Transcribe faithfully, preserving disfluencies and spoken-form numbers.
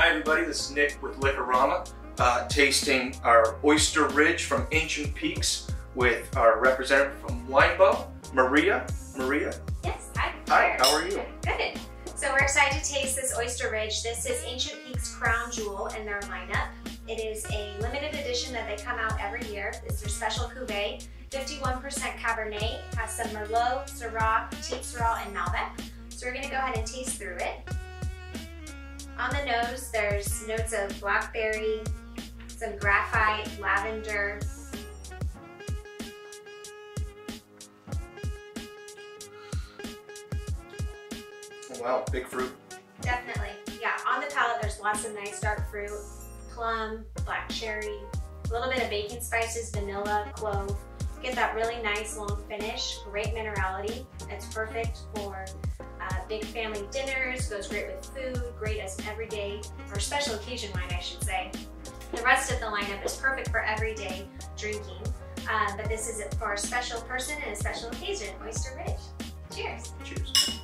Hi everybody, this is Nick with Liquorama, uh, tasting our Oyster Ridge from Ancient Peaks with our representative from Winebow, Maria. Maria? Yes, hi. Hi, how are you? Good. So we're excited to taste this Oyster Ridge. This is Ancient Peaks' crown jewel in their lineup. It is a limited edition that they come out every year. It's their special cuvee. fifty-one percent Cabernet, has some Merlot, Syrah, Petite Syrah, and Malbec. So we're going to go ahead and taste through it. On the nose, there's notes of blackberry, some graphite, lavender. Oh, wow, big fruit. Definitely, yeah. On the palate, there's lots of nice dark fruit, plum, black cherry, a little bit of baking spices, vanilla, clove. Get that really nice long finish, great minerality. It's perfect for Uh, big family dinners, goes great with food, great as everyday, or special occasion wine I should say. The rest of the lineup is perfect for everyday drinking, uh, but this is it for a special person and a special occasion, Oyster Ridge. Cheers! Cheers!